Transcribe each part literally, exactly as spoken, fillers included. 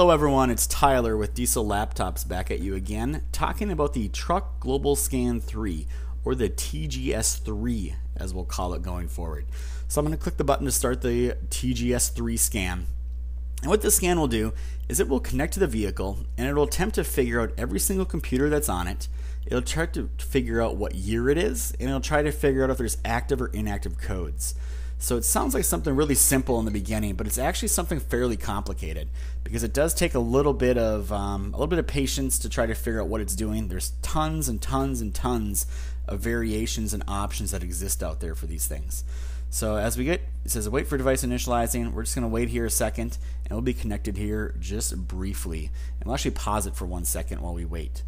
Hello everyone, it's Tyler with Diesel Laptops back at you again, talking about the Truck Global Scan three, or the T G S three as we'll call it going forward. So I'm going to click the button to start the T G S three scan. And what this scan will do is it will connect to the vehicle and it will attempt to figure out every single computer that's on it. It'll try to figure out what year it is, and it'll try to figure out if there's active or inactive codes. So it sounds like something really simple in the beginning, but it's actually something fairly complicated because it does take a little bit of um, a little bit of patience to try to figure out what it's doing. There's tons and tons and tons of variations and options that exist out there for these things. So as we get, it says wait for device initializing. We're just going to wait here a second, and we'll be connected here just briefly. And we'll actually pause it for one second while we wait.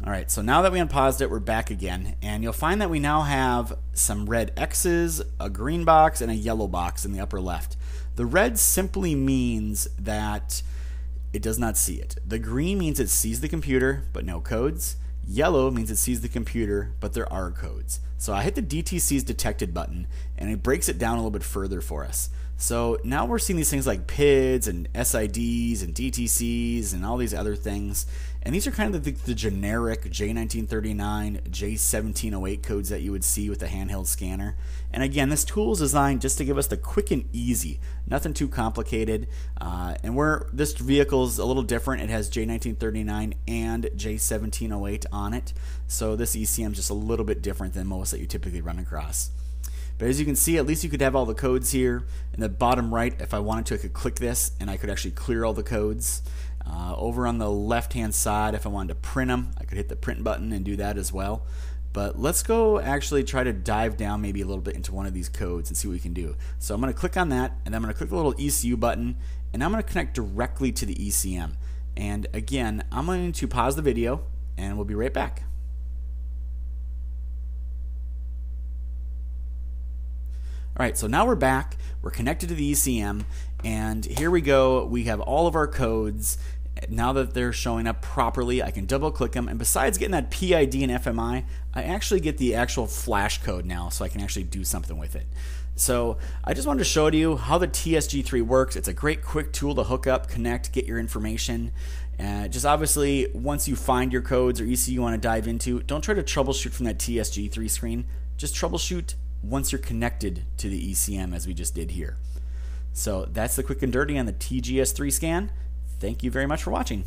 Alright, so now that we unpaused it, we're back again, and you'll find that we now have some red X's, a green box, and a yellow box in the upper left. The red simply means that it does not see it. The green means it sees the computer, but no codes. Yellow means it sees the computer, but there are codes. So I hit the D T Cs detected button, and it breaks it down a little bit further for us. So now we're seeing these things like P I Ds and S I Ds and D T Cs and all these other things. And these are kind of the, the generic J nineteen thirty-nine, J seventeen oh eight codes that you would see with a handheld scanner. And again, this tool is designed just to give us the quick and easy, nothing too complicated. Uh, and we're, this vehicle is a little different. It has J nineteen thirty-nine and J seventeen oh eight on it. So this E C M is just a little bit different than most that you typically run across. But as you can see, at least you could have all the codes here. In the bottom right, if I wanted to, I could click this and I could actually clear all the codes. Uh, over on the left-hand side, if I wanted to print them, I could hit the print button and do that as well. But let's go actually try to dive down maybe a little bit into one of these codes and see what we can do. So I'm going to click on that, and I'm going to click the little E C U button, and I'm going to connect directly to the E C M. And again, I'm going to pause the video, and we'll be right back. Alright, so now we're back, we're connected to the E C M, and here we go, we have all of our codes. Now that they're showing up properly, I can double click them, and besides getting that P I D and F M I, I actually get the actual flash code now, so I can actually do something with it. So I just wanted to show to you how the T S G three works. It's a great quick tool to hook up, connect, get your information. Uh, just obviously, once you find your codes or E C U you want to dive into, don't try to troubleshoot from that T S G three screen, just troubleshoot once you're connected to the E C M as we just did here. So that's the quick and dirty on the T G S three scan. Thank you very much for watching.